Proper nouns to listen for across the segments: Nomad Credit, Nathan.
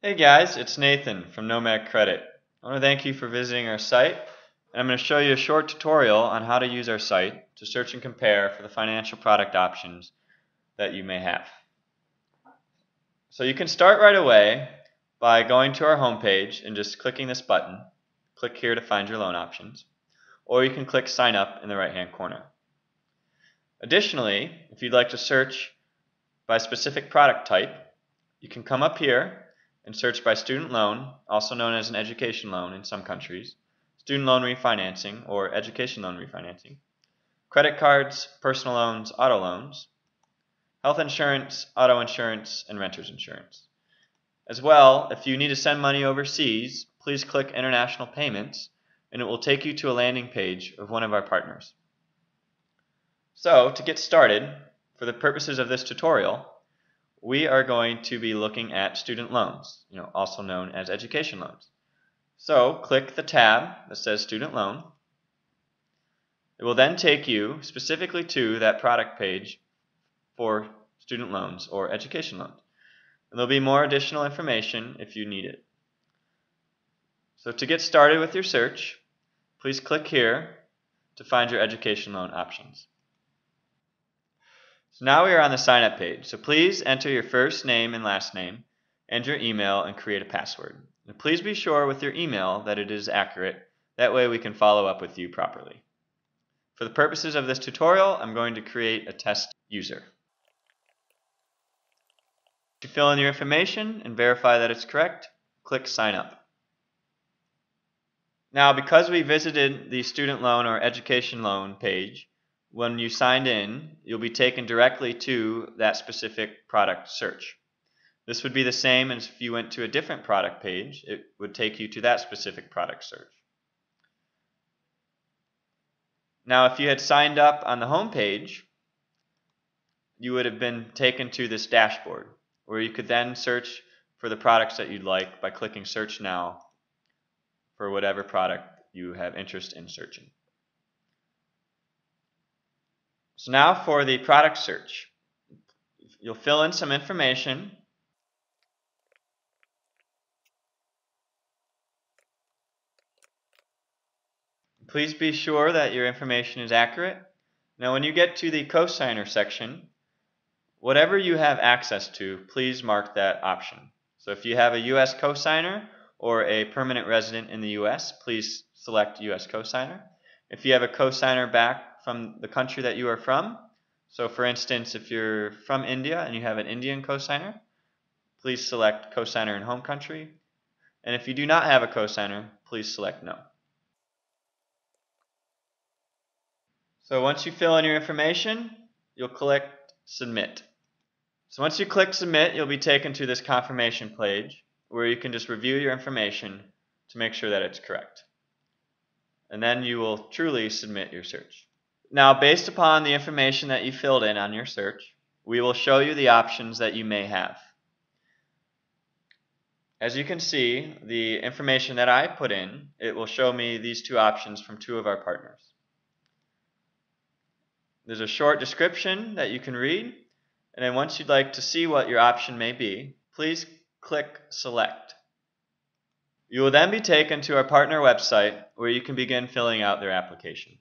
Hey guys, it's Nathan from Nomad Credit. I want to thank you for visiting our site, and I'm going to show you a short tutorial on how to use our site to search and compare for the financial product options that you may have. So you can start right away by going to our homepage and just clicking this button. Click here to find your loan options, or you can click sign up in the right hand corner. Additionally, if you'd like to search by specific product type, you can come up here and search by student loan, also known as an education loan in some countries, student loan refinancing or education loan refinancing, credit cards, personal loans, auto loans, health insurance, auto insurance, and renter's insurance. As well, if you need to send money overseas, please click international payments and it will take you to a landing page of one of our partners. So, to get started, for the purposes of this tutorial, we are going to be looking at student loans, also known as education loans. So, click the tab that says Student Loan. It will then take you specifically to that product page for student loans or education loans. And there'll be more additional information if you need it. So, to get started with your search, please click here to find your education loan options. So now we are on the sign up page, so please enter your first name and last name and your email and create a password. And please be sure with your email that it is accurate, that way we can follow up with you properly. For the purposes of this tutorial, I'm going to create a test user. To fill in your information and verify that it's correct, click sign up. Now because we visited the student loan or education loan page, when you signed in, you'll be taken directly to that specific product search. This would be the same as if you went to a different product page, it would take you to that specific product search. Now, if you had signed up on the home page, you would have been taken to this dashboard where you could then search for the products that you'd like by clicking Search Now for whatever product you have interest in searching. So now for the product search, you'll fill in some information . Please be sure that your information is accurate . Now when you get to the cosigner section, whatever you have access to, please mark that option. So if you have a US cosigner or a permanent resident in the US, please select US cosigner. If you have a cosigner back from the country that you are from. So for instance, if you're from India and you have an Indian cosigner, please select cosigner in home country. And if you do not have a cosigner, please select no. So once you fill in your information, you'll click submit. So once you click submit, you'll be taken to this confirmation page where you can just review your information to make sure that it's correct. And then you will truly submit your search. Now, based upon the information that you filled in on your search, we will show you the options that you may have. As you can see, the information that I put in, it will show me these two options from two of our partners. There's a short description that you can read, and then once you'd like to see what your option may be, please click Select. You will then be taken to our partner website where you can begin filling out their application.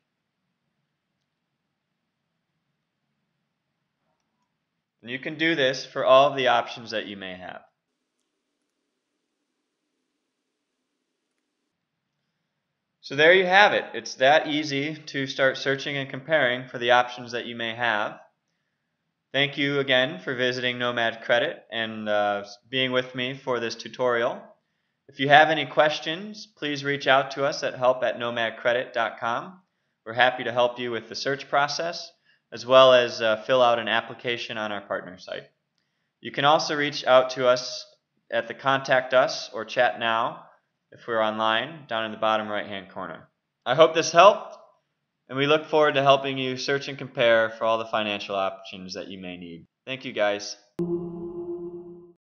And you can do this for all of the options that you may have. So there you have it. It's that easy to start searching and comparing for the options that you may have. Thank you again for visiting Nomad Credit and being with me for this tutorial. If you have any questions, please reach out to us at help@nomadcredit.com. We're happy to help you with the search process, as well as fill out an application on our partner site. You can also reach out to us at the Contact Us or Chat Now if we're online down in the bottom right hand corner. I hope this helped, and we look forward to helping you search and compare for all the financial options that you may need. Thank you guys.